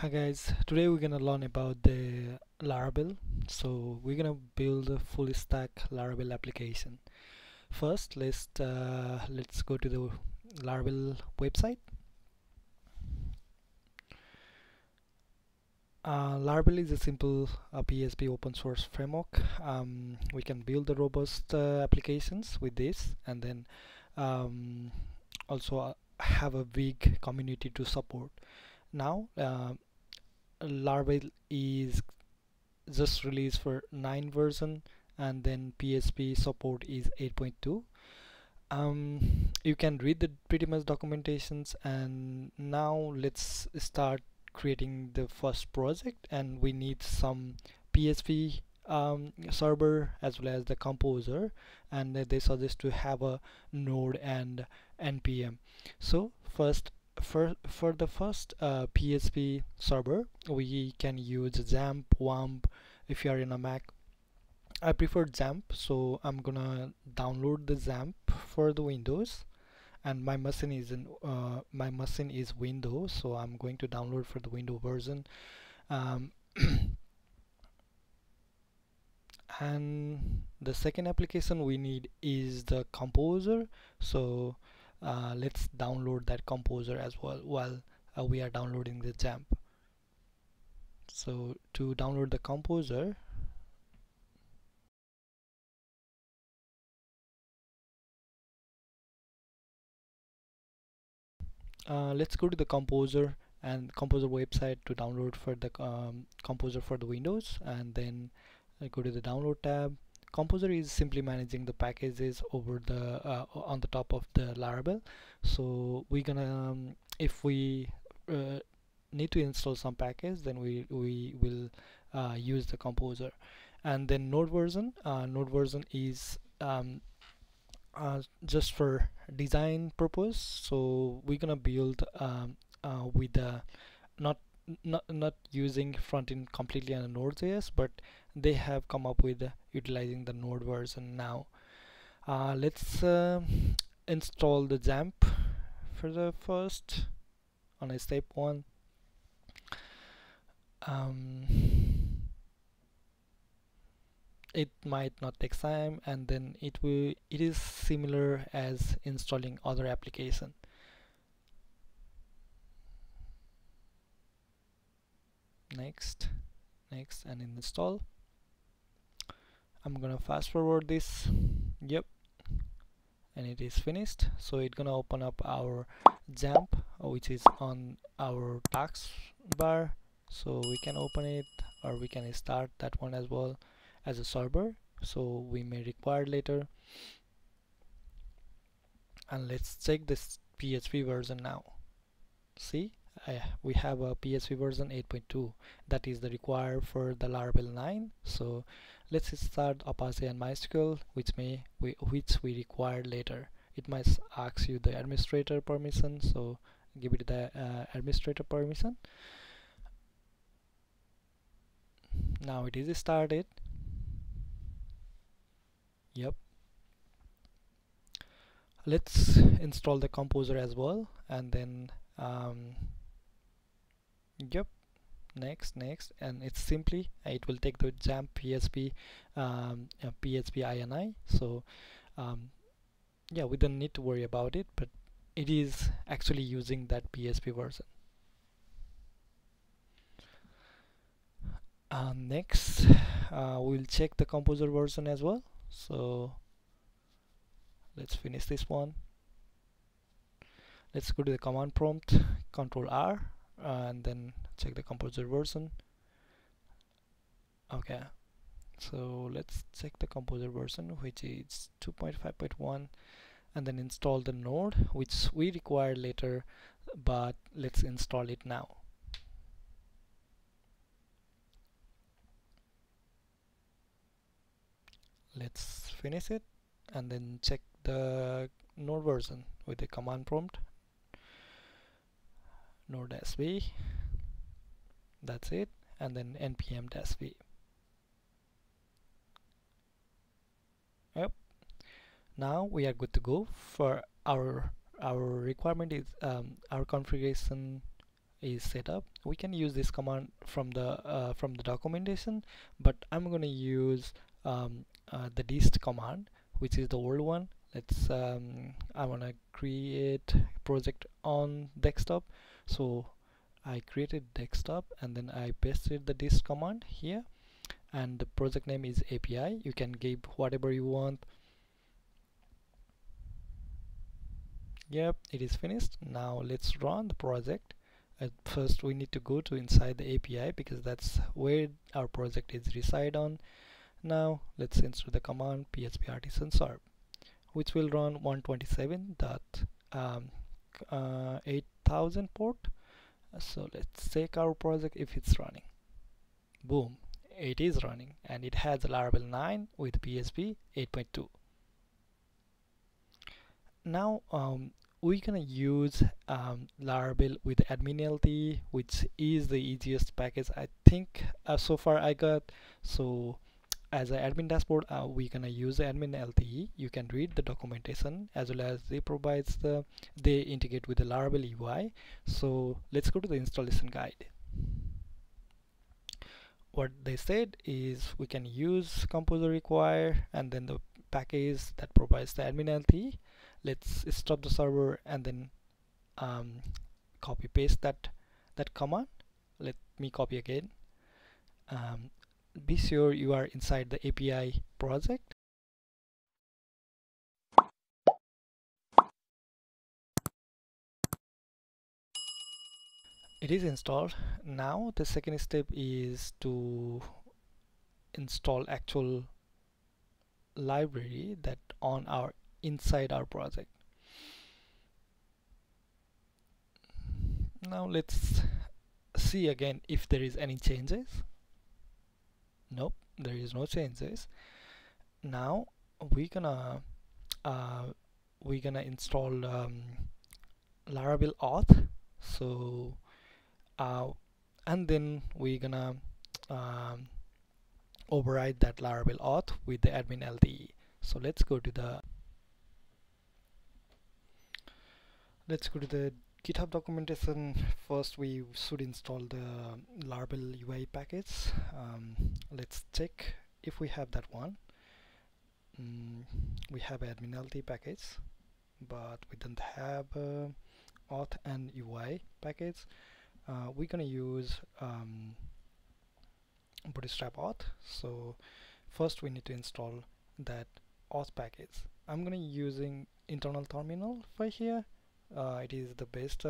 Hi guys, today we're gonna learn about the Laravel. So we're gonna build a full stack Laravel application. First, let's go to the Laravel website. Laravel is a simple PHP open source framework. We can build the robust applications with this, and then also have a big community to support. Now Laravel is just released for 9 version, and then PHP support is 8.2. You can read the pretty much documentations, and now let's start creating the first project. And we need some PHP server as well as the composer, and they suggest to have a Node and npm. So for the first PHP server, we can use XAMPP, WAMP if you are in a Mac. I prefer XAMPP, so I'm gonna download the XAMPP for the Windows, and my machine is Windows, so I'm going to download for the Windows version. And the second application we need is the composer, so let's download that composer as well while we are downloading the XAMPP. So to download the composer, let's go to the composer and composer website to download for the composer for the Windows, and then go to the download tab. Composer is simply managing the packages over the on the top of the Laravel. So we're gonna if we need to install some package, then we will use the composer. And then Node version. Node version is just for design purpose. So we're gonna build with the not using front end completely on Node.js, but they have come up with utilizing the Node version now. Let's install the XAMPP for the first on a step one. It might not take time, and then it is similar as installing other application. Next and install. I'm gonna fast forward this. Yep, and it is finished. So it's gonna open up our XAMPP, which is on our taskbar, so we can open it, or we can start that one as well as a server, so we may require later. And let's check this PHP version now. See, we have a PHP version 8.2 that is the required for the Laravel 9. So let's start Apache and MySQL, which we require later. It might ask you the administrator permission, so give it the administrator permission. Now it is started. Yep. Let's install the composer as well, and then yep, next, and it's simply it will take the XAMPP PHP PHP ini. So yeah, we don't need to worry about it, but it is actually using that PHP version. Next we'll check the composer version as well, so let's finish this one. Let's go to the command prompt, Ctrl+R, and then check the composer version. Okay, so let's check the composer version, which is 2.5.1, and then install the Node, which we require later, but let's install it now. Let's finish it, and then check the Node version with the command prompt, node-v, that's it, and then npm-v. Yep, now we are good to go for our requirement is our configuration is set up. We can use this command from the documentation, but I'm going to use the dist command, which is the old one. Let's I want to create project on desktop, so I created desktop and then I pasted the dist command here, and the project name is API. You can give whatever you want. Yep, it is finished. Now let's run the project. At first we need to go to inside the API because that's where our project is reside on. Now let's insert the command phpartisan serve, which will run 127.8000 port. So let's check our project if it's running. Boom, it is running, and it has Laravel 9 with PHP 8.2. Now we're gonna use Laravel with AdminLTE, which is the easiest package I think so far I got. So as an admin dashboard, we're gonna use AdminLTE. You can read the documentation as well as they provides they integrate with the Laravel UI. So let's go to the installation guide. What they said is we can use composer require and then the package that provides the AdminLTE. Let's stop the server and then copy paste that command. Let me copy again. Be sure you are inside the API project. It is installed. Now the second step is to install actual library that on our inside our project. Now let's see again if there is any changes. Nope, there is no changes. Now we're gonna install Laravel auth. So and then we're gonna override that Laravel auth with the AdminLTE. So let's go to the GitHub documentation. First we should install the Laravel UI package. Let's check if we have that one. We have AdminLTE package, but we don't have auth and UI package. We're gonna use Bootstrap auth. So first we need to install that auth package. I'm gonna using internal terminal for here. It is the best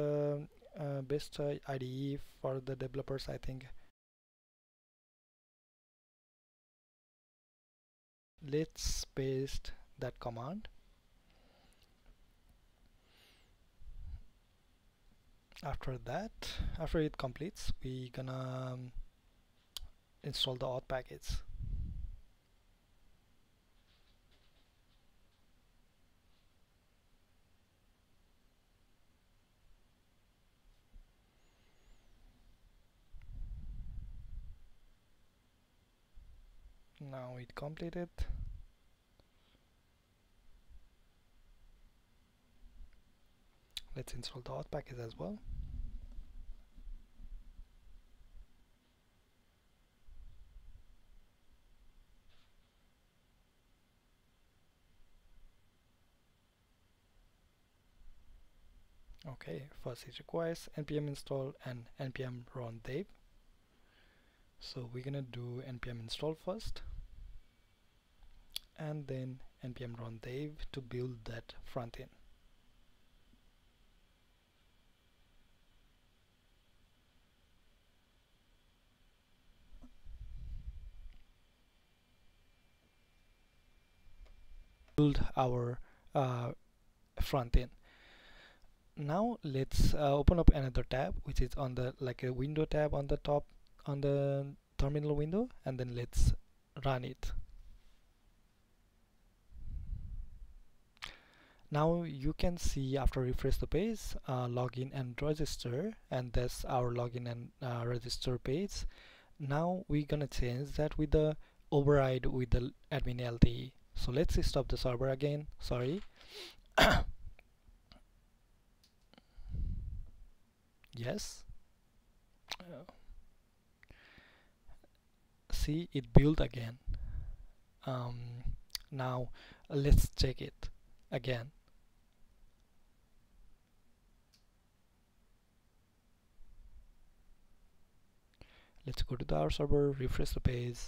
IDE for the developers, I think. Let's paste that command. After that, after it completes, we gonna install the auth package. Now it completed. Let's install the auth package as well. Okay, first it requires npm install and npm run dev. So we're gonna do npm install first, and then npm run dev to build that front end. Build our front end. Now let's open up another tab, which is on the like a window tab on the top on the terminal window, and then let's run it. Now you can see after refresh the page, login and register, and that's our login and register page. Now we're gonna change that with the override with the AdminLTE. So let's stop the server again, sorry. Yes, see it built again. Now let's check it again. Let's go to the our server, refresh the page,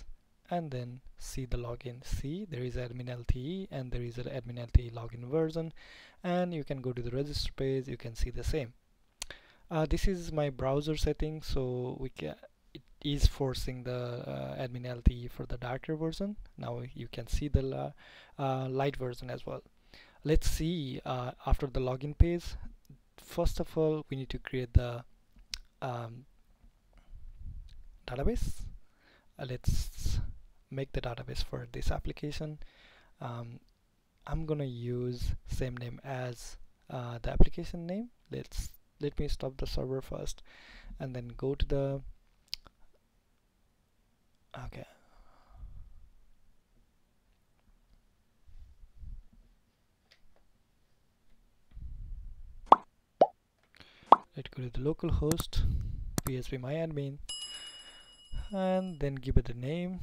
and then see the login. See, there is AdminLTE and there is an AdminLTE login version, and you can go to the register page, you can see the same. This is my browser setting, so we can, it is forcing the AdminLTE for the darker version. Now you can see the light version as well. Let's see after the login page. First of all, we need to create the database. Let's make the database for this application. I'm gonna use same name as the application name. Let me stop the server first and then go to the okay. Let's go to the localhost phpMyAdmin, and then give it a name.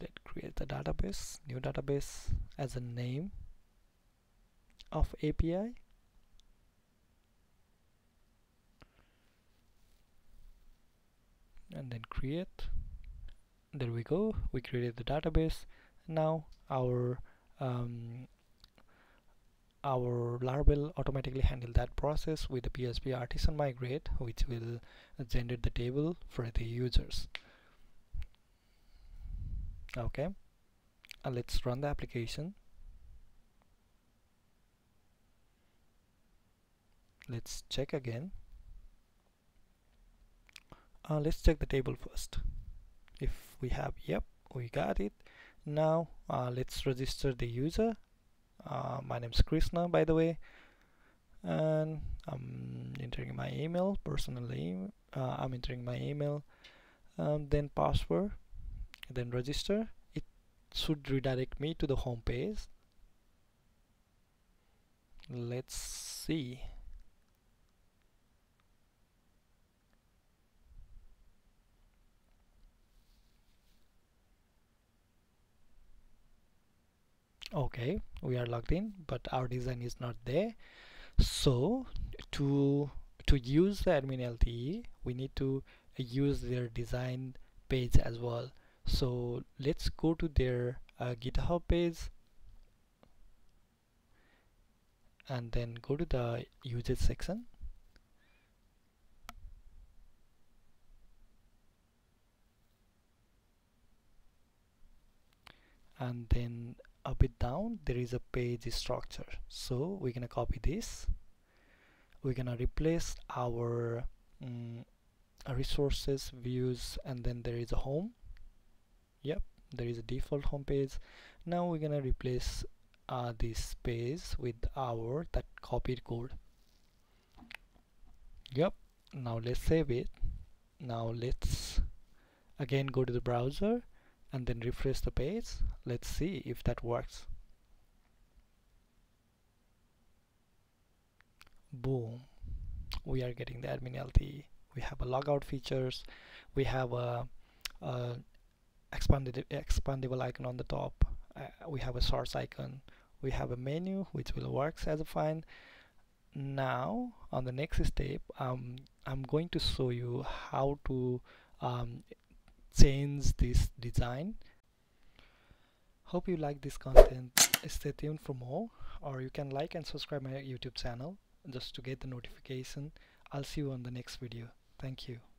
Let's create the database, new database as a name of API. And then create. There we go. We created the database. Now our Laravel automatically handle that process with the PHP artisan migrate, which will generate the table for the users. Okay, let's run the application. Let's check again. Let's check the table first. If we have, yep, we got it. Now let's register the user. My name is Krishna, by the way, and I'm entering my email, personally. I'm entering my email, then password, then register. It should redirect me to the home page. Let's see. Okay, we are logged in, but our design is not there. So to use the AdminLTE, we need to use their design page as well. So let's go to their GitHub page and then go to the usage section. And then a bit down there is a page structure, so we're gonna copy this. We're gonna replace our resources, views, and then there is a home. Yep, there is a default home page. Now we're gonna replace this page with our that copied code. Yep, now let's save it. Now let's again go to the browser and then refresh the page. Let's see if that works. Boom, we are getting the AdminLTE. We have a logout features, we have a expandable icon on the top, we have a source icon, we have a menu which will works as a fine. Now on the next step, I'm going to show you how to change this design. Hope you like this content. Stay tuned for more, or you can like and subscribe my YouTube channel just to get the notification. I'll see you on the next video. Thank you.